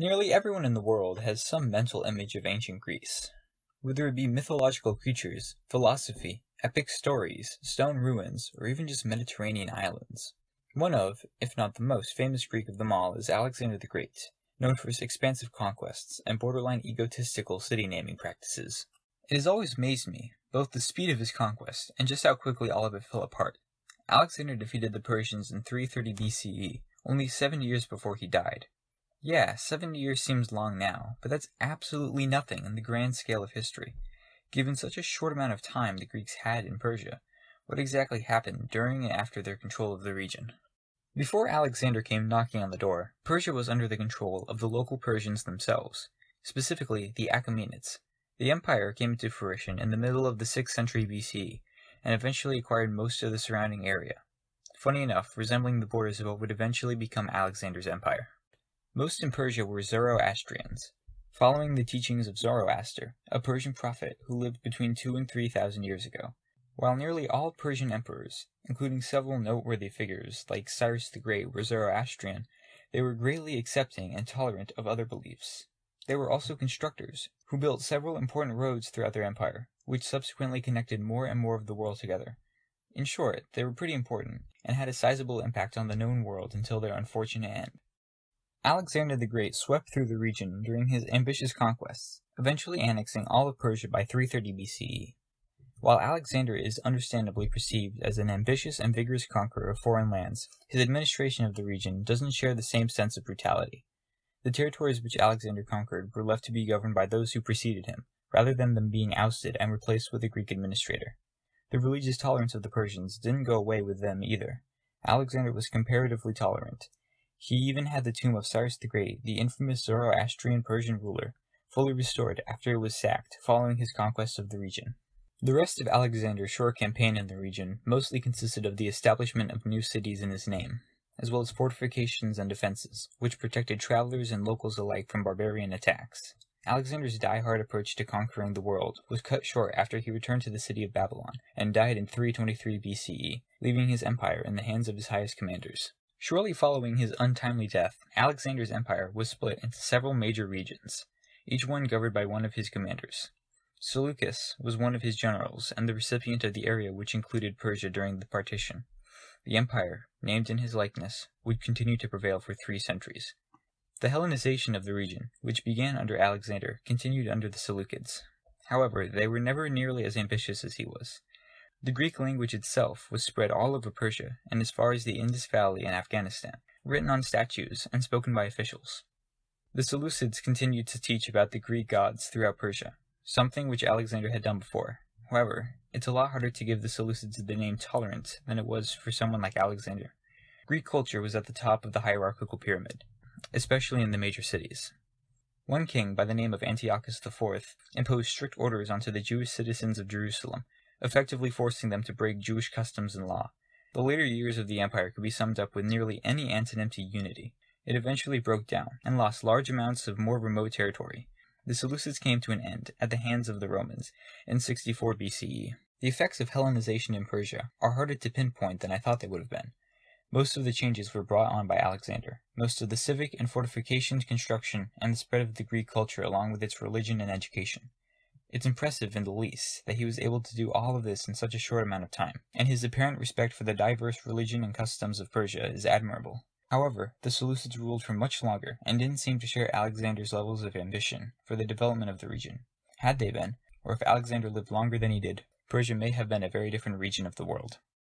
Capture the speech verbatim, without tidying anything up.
Nearly everyone in the world has some mental image of ancient Greece, whether it be mythological creatures, philosophy, epic stories, stone ruins, or even just Mediterranean islands. One of, if not the most famous Greek of them all is Alexander the Great, known for his expansive conquests and borderline egotistical city-naming practices. It has always amazed me, both the speed of his conquest and just how quickly all of it fell apart. Alexander defeated the Persians in three thirty B C E, only seven years before he died. Yeah, seventy years seems long now, but that's absolutely nothing in the grand scale of history. Given such a short amount of time the Greeks had in Persia, what exactly happened during and after their control of the region? Before Alexander came knocking on the door, Persia was under the control of the local Persians themselves, specifically the Achaemenids. The empire came into fruition in the middle of the sixth century B C E, and eventually acquired most of the surrounding area, funny enough resembling the borders of what would eventually become Alexander's empire. Most in Persia were Zoroastrians, following the teachings of Zoroaster, a Persian prophet who lived between two and three thousand years ago. While nearly all Persian emperors, including several noteworthy figures like Cyrus the Great, were Zoroastrian, they were greatly accepting and tolerant of other beliefs. They were also constructors, who built several important roads throughout their empire, which subsequently connected more and more of the world together. In short, they were pretty important, and had a sizable impact on the known world until their unfortunate end. Alexander the Great swept through the region during his ambitious conquests, eventually annexing all of Persia by three thirty B C E. While Alexander is understandably perceived as an ambitious and vigorous conqueror of foreign lands, his administration of the region doesn't share the same sense of brutality. The territories which Alexander conquered were left to be governed by those who preceded him, rather than them being ousted and replaced with a Greek administrator. The religious tolerance of the Persians didn't go away with them either. Alexander was comparatively tolerant. He even had the tomb of Cyrus the Great, the infamous Zoroastrian Persian ruler, fully restored after it was sacked following his conquest of the region. The rest of Alexander's short campaign in the region mostly consisted of the establishment of new cities in his name, as well as fortifications and defenses, which protected travelers and locals alike from barbarian attacks. Alexander's die-hard approach to conquering the world was cut short after he returned to the city of Babylon and died in three twenty-three B C E, leaving his empire in the hands of his highest commanders. Shortly following his untimely death, Alexander's empire was split into several major regions, each one governed by one of his commanders. Seleucus was one of his generals and the recipient of the area which included Persia during the partition. The empire, named in his likeness, would continue to prevail for three centuries. The Hellenization of the region, which began under Alexander, continued under the Seleucids. However, they were never nearly as ambitious as he was. The Greek language itself was spread all over Persia and as far as the Indus Valley and Afghanistan, written on statues and spoken by officials. The Seleucids continued to teach about the Greek gods throughout Persia, something which Alexander had done before. However, it's a lot harder to give the Seleucids the name tolerant than it was for someone like Alexander. Greek culture was at the top of the hierarchical pyramid, especially in the major cities. One king by the name of Antiochus the fourth imposed strict orders onto the Jewish citizens of Jerusalem, effectively forcing them to break Jewish customs and law. The later years of the empire could be summed up with nearly any antonym to unity. It eventually broke down, and lost large amounts of more remote territory. The Seleucids came to an end at the hands of the Romans in sixty-four B C E. The effects of Hellenization in Persia are harder to pinpoint than I thought they would have been. Most of the changes were brought on by Alexander. Most of the civic and fortifications construction and the spread of the Greek culture along with its religion and education. It's impressive in the least that he was able to do all of this in such a short amount of time, and his apparent respect for the diverse religion and customs of Persia is admirable. However, the Seleucids ruled for much longer and didn't seem to share Alexander's levels of ambition for the development of the region. Had they been, or if Alexander lived longer than he did, Persia may have been a very different region of the world.